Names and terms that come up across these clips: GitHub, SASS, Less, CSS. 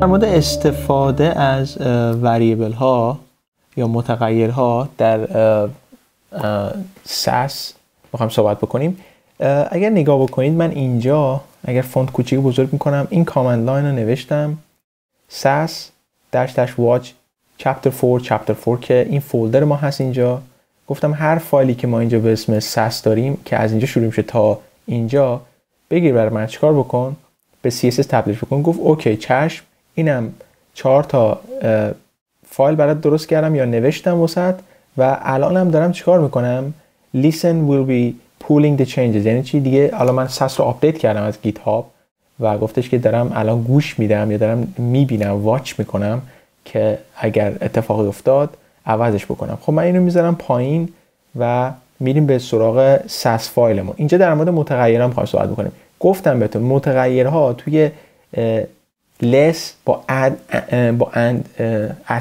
در مورد استفاده از وریبل ها یا متغیر ها در سس میخوام صحبت بکنیم. اگر نگاه بکنید من اینجا اگر فونت کوچیک بزرگ میکنم این کامند لاین رو نوشتم سس داش داش واچ chapter 4 که این فولدر ما هست. اینجا گفتم هر فایلی که ما اینجا به اسم سس داریم که از اینجا شروع میشه تا اینجا بگیر برای من چیکار بکن، به CSS تبدیل بکن. گفت اوکی چشم، اینم 4 تا فایل برات درست کردم یا نوشتم وسط و الانم دارم چیکار میکنم. listen will be pulling the changes یعنی چی دیگه؟ الان من سس رو آپدیت کردم از گیت هاب و گفتش که دارم الان گوش میدم یا دارم میبینم واچ میکنم که اگر اتفاقی افتاد عوضش بکنم. خب من اینو میذارم پایین و میریم به سراغ سس فایلمون. اینجا در مورد متغیرها میخوایم صحبت بکنیم. گفتم بهتون متغیرها توی less با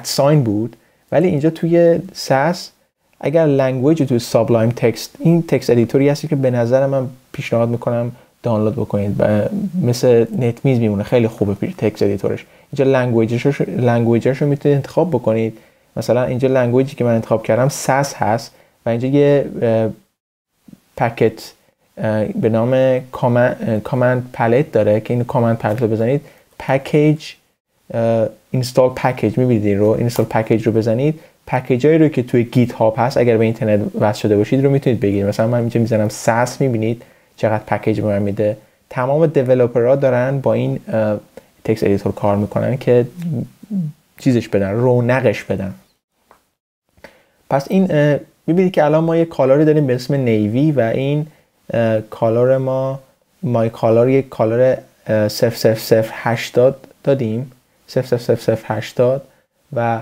@sign بود، ولی اینجا توی سس اگر لنگویج توی سابلایم تکست، این تکست ادیتوری هستی که به نظر من پیشنهاد میکنم دانلود بکنید، مثل نت میز میمونه، خیلی خوبه تکست ادیتورش. اینجا لنگویجش رو میتونید انتخاب بکنید. مثلا اینجا لنگویجی که من انتخاب کردم سس هست و اینجا یه پکت به نام کامند پلت داره که این کامند پلت رو بزنید، پکیج اینستال پکیج میبینید، این رو اینستال پکیج رو بزنید، پکیجایی رو که توی گیت هاب هست اگر به اینترنت وصل شده باشید رو میتونید بگیرید. مثلا من اینجا میزنم سس، میبینید چقدر پکیج به من میده. تمام دیولپرها دارن با این تکست ادیتور کار میکنن که چیزش بدن، رونقش بدن. پس این میبینید که الان ما یه کالاری داریم به اسم نیوی و این کالار ما مای کالار یک کالار 000080 دادیم، 000080. و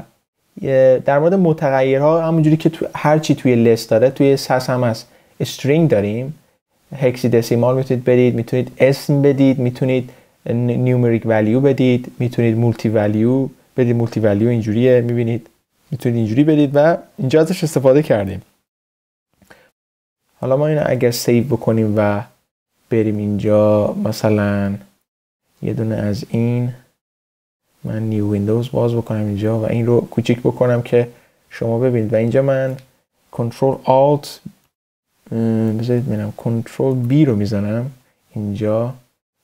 در مورد متغیرها همونجوری که تو هر چی توی لست داره توی سس هم هست. استرینگ داریم، هکسی دسیمال میتونید بدید، میتونید اسم بدید، میتونید نیومریک ولیو بدید، میتونید مولتی ولیو بدید. مولتی ولیو اینجوریه، میبینید میتونید اینجوری بدید و اینجا ازش استفاده کردیم. حالا ما اینو اگر سیو بکنیم و بریم اینجا مثلا یه دونه از این من نیو ویندوز باز بکنم اینجا و این رو کوچیک بکنم که شما ببینید و اینجا من کنترل آلت بذارید میرم کنترل بی رو میزنم اینجا.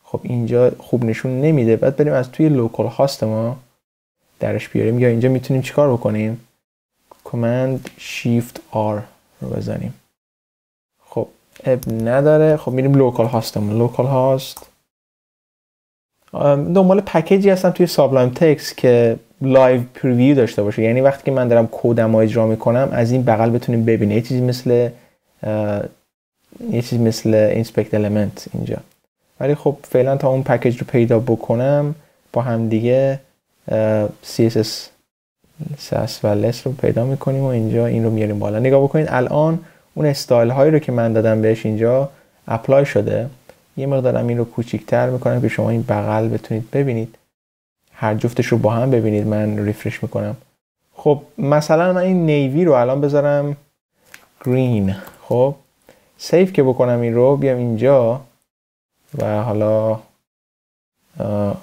خب اینجا خوب نشون نمیده، بعد بریم از توی لوکال هاست ما درش بیاریم یا اینجا میتونیم چیکار بکنیم، کماند شیفت آر رو بزنیم. خب اب نداره. خب میریم لوکال هاستمون، لوکال هاست دنبال پکیجی هستم توی سابلایم تکست که لایو پریویو داشته باشه، یعنی وقتی که من دارم کدم اجرا میکنم از این بغل بتونیم ببینیم. یه چیزی مثل اینسپکت المنت اینجا. ولی خب فعلا تا اون پکیج رو پیدا بکنم با هم دیگه CSS سس و لس رو پیدا میکنیم و اینجا این رو میاریم بالا. نگاه بکنید الان اون استایل هایی رو که من دادم بهش اینجا اپلای شده. یه مقدارم این رو کوچیک‌تر میکنم که شما این بغل بتونید ببینید، هر جفتش رو با هم ببینید. من ریفرش میکنم. خب مثلا من این نیوی رو الان بذارم گرین. خب سیف که بکنم این رو بیام اینجا و حالا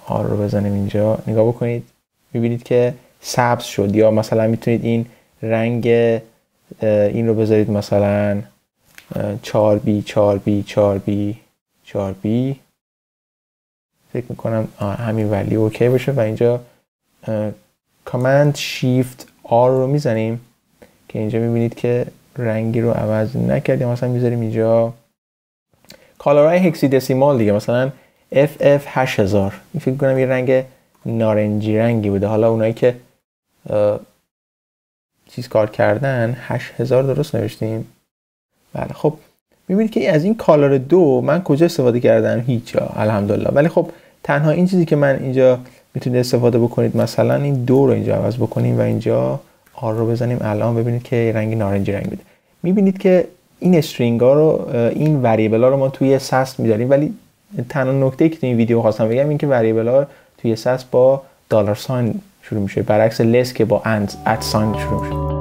آر رو بزنیم اینجا. نگاه بکنید میبینید که سبز شد. یا مثلا میتونید این رنگ این رو بذارید مثلا 4B فکر میکنم همین ولی اوکی باشه. و اینجا کامند شیفت آر رو میزنیم که اینجا میبینید که رنگی رو عوض نکردیم، مثلا میذاریم اینجا کالرهای هکسی دسیمال دیگه، مثلا FF8000. این فکر کنم یه رنگ نارنجی رنگی بوده. حالا اونایی که چیز کار کردن 8000 درست نوشتیم. بله خب میبینید که از این کالر دو من کجا استفاده کردم؟ هیچ جا الحمدلله. ولی خب تنها این چیزی که من اینجا میتونید استفاده بکنید مثلا این دو رو اینجا عوض بکنیم و اینجا آر رو بزنیم. الان ببینید که رنگ نارنجی رنگ میده. میبینید که این استرینگ ها رو این وریبل ها رو ما توی سس میذاریم، ولی تنها نکته که توی این ویدیو خواستم بگم این که وریبل ها توی سس با $sign شروع میشه، برعکس less که با @ sign شروع میشه.